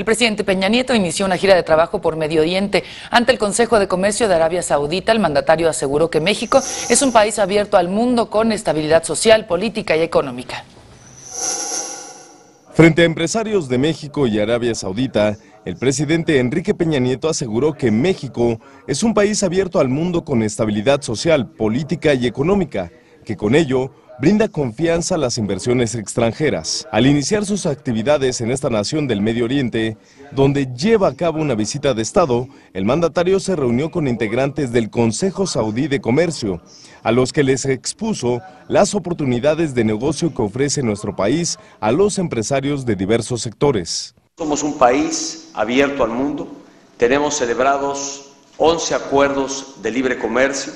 El presidente Peña Nieto inició una gira de trabajo por Medio Oriente. Ante el Consejo de Comercio de Arabia Saudita, el mandatario aseguró que México es un país abierto al mundo con estabilidad social, política y económica. Frente a empresarios de México y Arabia Saudita, el presidente Enrique Peña Nieto aseguró que México es un país abierto al mundo con estabilidad social, política y económica, que con ello brinda confianza a las inversiones extranjeras. Al iniciar sus actividades en esta nación del Medio Oriente, donde lleva a cabo una visita de Estado, el mandatario se reunió con integrantes del Consejo Saudí de Comercio, a los que les expuso las oportunidades de negocio que ofrece nuestro país a los empresarios de diversos sectores. Somos un país abierto al mundo, tenemos celebrados 11 acuerdos de libre comercio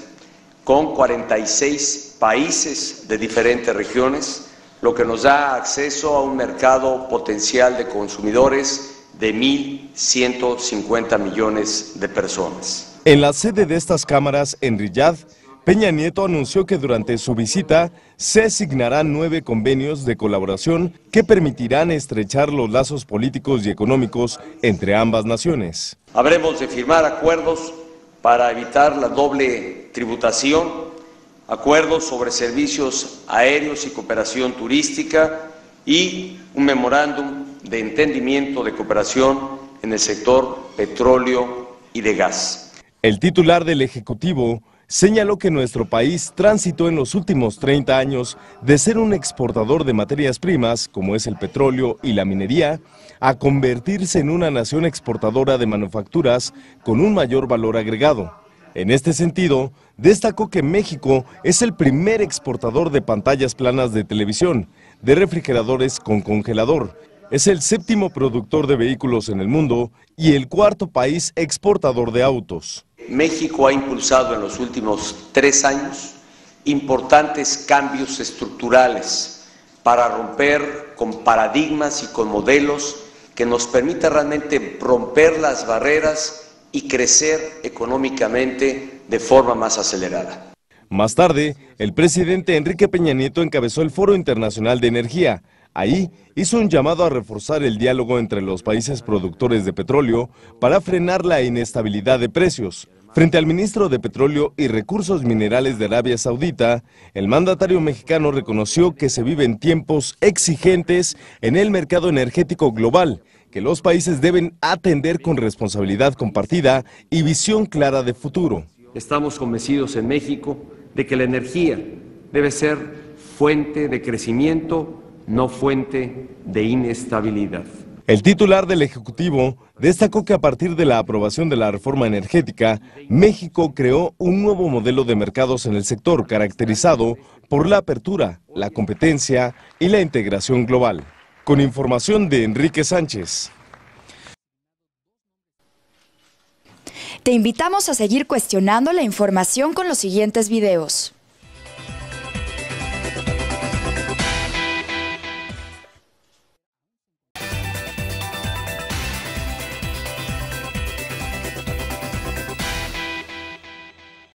con 46 países de diferentes regiones, lo que nos da acceso a un mercado potencial de consumidores de 1.150 millones de personas. En la sede de estas cámaras en Riyad, Peña Nieto anunció que durante su visita se signarán 9 convenios de colaboración que permitirán estrechar los lazos políticos y económicos entre ambas naciones. Habremos de firmar acuerdos para evitar la doble tributación, acuerdos sobre servicios aéreos y cooperación turística y un memorándum de entendimiento de cooperación en el sector petróleo y de gas. El titular del Ejecutivo señaló que nuestro país transitó en los últimos 30 años de ser un exportador de materias primas, como es el petróleo y la minería, a convertirse en una nación exportadora de manufacturas con un mayor valor agregado. En este sentido, destacó que México es el primer exportador de pantallas planas de televisión, de refrigeradores con congelador. Es el 7º productor de vehículos en el mundo y el 4º país exportador de autos. México ha impulsado en los últimos 3 años importantes cambios estructurales para romper con paradigmas y con modelos que nos permita realmente romper las barreras y crecer económicamente de forma más acelerada. Más tarde, el presidente Enrique Peña Nieto encabezó el Foro Internacional de Energía. Ahí hizo un llamado a reforzar el diálogo entre los países productores de petróleo para frenar la inestabilidad de precios. Frente al ministro de Petróleo y Recursos Minerales de Arabia Saudita, el mandatario mexicano reconoció que se viven tiempos exigentes en el mercado energético global, que los países deben atender con responsabilidad compartida y visión clara de futuro. Estamos convencidos en México de que la energía debe ser fuente de crecimiento, no fuente de inestabilidad. El titular del Ejecutivo destacó que a partir de la aprobación de la reforma energética, México creó un nuevo modelo de mercados en el sector caracterizado por la apertura, la competencia y la integración global. Con información de Enrique Sánchez. Te invitamos a seguir cuestionando la información con los siguientes videos.